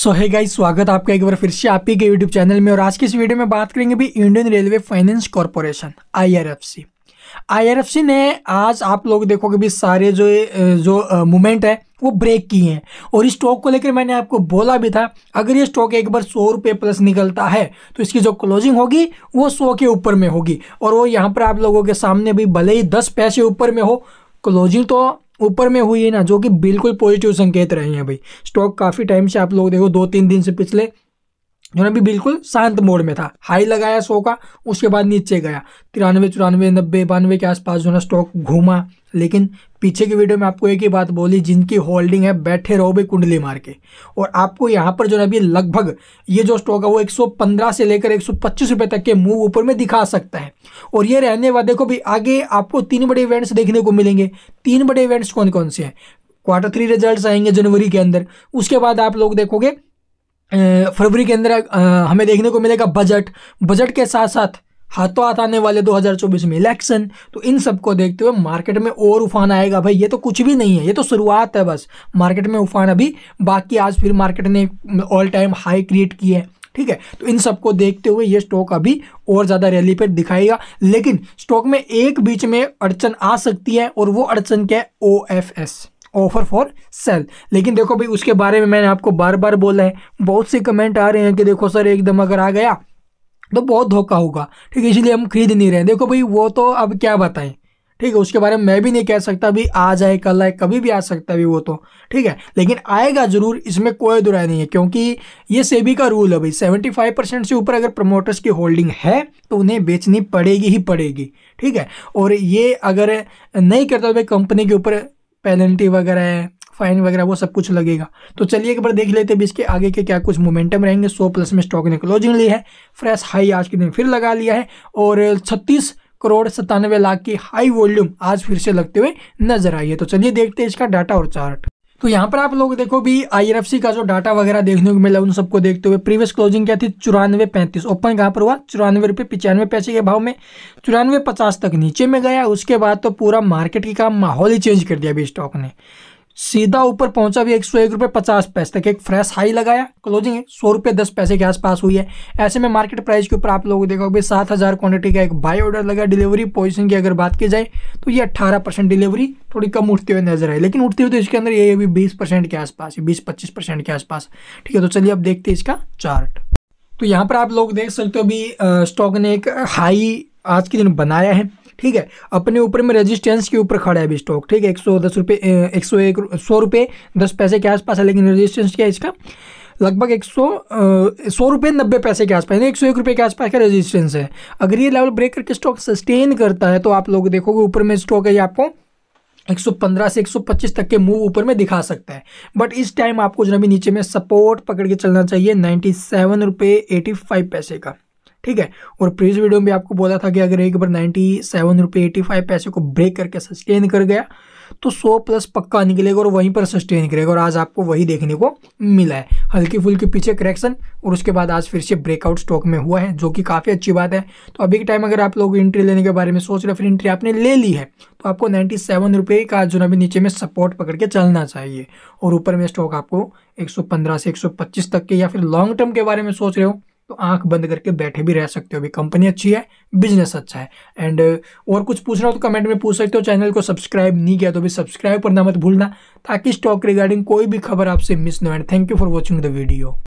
सो hey guys, स्वागत है आपका एक बार फिर से आपके यूट्यूब चैनल में। और आज की इस वीडियो में बात करेंगे भी Indian railway finance corporation IRFC ने आज आप लोग देखोगे भी सारे जो मूवमेंट है वो ब्रेक किए हैं। और इस स्टॉक को लेकर मैंने आपको बोला भी था, अगर ये स्टॉक एक बार 100 रुपये प्लस निकलता है तो इसकी जो क्लोजिंग होगी वो 100 के ऊपर में होगी। और वो यहाँ पर आप लोगों के सामने भी भले ही 10 पैसे ऊपर में हो, क्लोजिंग तो ऊपर में हुई है ना, जो कि बिल्कुल पॉजिटिव संकेत रहे हैं भाई। स्टॉक काफ़ी टाइम से आप लोग देखो 2-3 दिन से पिछले जो ना भी बिल्कुल शांत मोड में था। हाई लगाया 100 का, उसके बाद नीचे गया 93, 94, 90, 92 के आसपास जो ना स्टॉक घूमा। लेकिन पीछे की वीडियो में आपको एक ही बात बोली, जिनकी होल्डिंग है बैठे रहो भाई कुंडली मार के। और आपको यहाँ पर जो ना भी लगभग ये जो स्टॉक है वो 115 से लेकर 125 रुपये तक के मूव ऊपर में दिखा सकता है। और ये रहने वाले देखो भी आगे आपको 3 बड़े इवेंट्स देखने को मिलेंगे। 3 बड़े इवेंट्स कौन कौन से हैं? Q3 रिजल्ट आएंगे जनवरी के अंदर, उसके बाद आप लोग देखोगे फरवरी के अंदर हमें देखने को मिलेगा बजट के साथ साथ हाथों हाथ आने वाले 2024 में इलेक्शन। तो इन सबको देखते हुए मार्केट में और उफान आएगा भाई। ये तो कुछ भी नहीं है, ये तो शुरुआत है बस। मार्केट में उफान अभी बाकी। आज फिर मार्केट ने ऑल टाइम हाई क्रिएट किया है, ठीक है। तो इन सबको देखते हुए ये स्टॉक अभी और ज़्यादा रैली पर दिखाएगा। लेकिन स्टॉक में एक बीच में अड़चन आ सकती है, और वो अड़चन क्या है? OFS, offer for sale. लेकिन देखो भाई, उसके बारे में मैंने आपको बार बार बोला है। बहुत से कमेंट आ रहे हैं कि देखो सर एकदम अगर आ गया तो बहुत धोखा होगा, ठीक है, इसलिए हम खरीद नहीं रहे हैं। देखो भाई, वो तो अब क्या बताएं, ठीक है, उसके बारे में मैं भी नहीं कह सकता भी आज आए कल आए कभी भी आ सकता है भी वो तो, ठीक है। लेकिन आएगा ज़रूर, इसमें कोई दुराय नहीं है, क्योंकि ये सेबी का रूल है भाई। 75% से ऊपर अगर प्रमोटर्स की होल्डिंग है तो उन्हें बेचनी पड़ेगी ही पड़ेगी, ठीक है। और ये अगर नहीं करता तो भाई कंपनी के ऊपर पेनल्टी वगैरह है, फाइन वगैरह वो सब कुछ लगेगा। तो चलिए एक बार देख लेते हैं इसके आगे के क्या कुछ मोमेंटम रहेंगे। 100 प्लस में स्टॉक ने क्लोजिंग ली है, फ्रेश हाई आज के दिन फिर लगा लिया है। और 36,97,00,000 की हाई वॉल्यूम आज फिर से लगते हुए नजर आई है। तो चलिए देखते हैं इसका डाटा और चार्ट। तो यहाँ पर आप लोग देखो भी IRFC का जो डाटा वगैरह देखने को मिला उन सबको देखते हुए प्रीवियस क्लोजिंग क्या थी? 94.35। ओपन कहाँ पर हुआ? 94 रुपये 95 पैसे के भाव में। 94.50 तक नीचे में गया। उसके बाद तो पूरा मार्केट की का माहौल ही चेंज कर दिया अभी स्टॉक ने। सीधा ऊपर पहुंचा भी 101 रुपये 50 पैसे तक, एक फ्रेश हाई लगाया। क्लोजिंग है 100 रुपये 10 पैसे के आसपास हुई है। ऐसे में मार्केट प्राइस के ऊपर आप लोग देखोगे 7000 क्वांटिटी का एक बाय ऑर्डर लगा। डिलीवरी पोजीशन की अगर बात की जाए तो ये 18% डिलीवरी थोड़ी कम उठते हुए नजर आई, लेकिन उठते हुए तो इसके अंदर ये अभी 20% के आसपास, 20-25% के आसपास, ठीक है। तो चलिए अब देखते हैं इसका चार्ट। तो यहाँ पर आप लोग देख सकते हो अभी स्टॉक ने एक हाई आज के दिन बनाया है, ठीक है, अपने ऊपर में रेजिस्टेंस के ऊपर खड़ा है अभी स्टॉक, ठीक है। 100 रुपये 10 पैसे के आसपास है, लेकिन रेजिस्टेंस क्या है इसका? लगभग 100 रुपये 90 पैसे के आसपास, यानी 101 रुपये के आसपास का रेजिस्टेंस है। अगर ये लेवल ब्रेक करके स्टॉक सस्टेन करता है तो आप लोग देखोगे ऊपर में स्टॉक है, ये आपको 115 से 125 तक के मूव ऊपर में दिखा सकता है। बट इस टाइम आपको जो अभी नीचे में सपोर्ट पकड़ के चलना चाहिए 97 रुपये 85 पैसे का, ठीक है। और प्रीवियस वीडियो में आपको बोला था कि अगर एक बार 97 रुपये 85 पैसे को ब्रेक करके सस्टेन कर गया तो 100 प्लस पक्का निकलेगा और वहीं पर सस्टेन करेगा। और आज आपको वही देखने को मिला है, हल्की फुल्की पीछे करेक्शन और उसके बाद आज फिर से ब्रेकआउट स्टॉक में हुआ है, जो कि काफ़ी अच्छी बात है। तो अभी के टाइम अगर आप लोग एंट्री लेने के बारे में सोच रहे हो, फिर एंट्री आपने ले ली है, तो आपको 97 रुपये का जो ना भी नीचे में सपोर्ट पकड़ के चलना चाहिए। और ऊपर में स्टॉक आपको 115 से 125 तक के, या फिर लॉन्ग टर्म के बारे में सोच रहे हो तो आंख बंद करके बैठे भी रह सकते हो। अभी कंपनी अच्छी है, बिजनेस अच्छा है। एंड और कुछ पूछना हो तो कमेंट में पूछ सकते हो। चैनल को सब्सक्राइब नहीं किया तो भी सब्सक्राइब करना मत भूलना, ताकि स्टॉक रिगार्डिंग कोई भी खबर आपसे मिस न हो। And thank you for watching the video.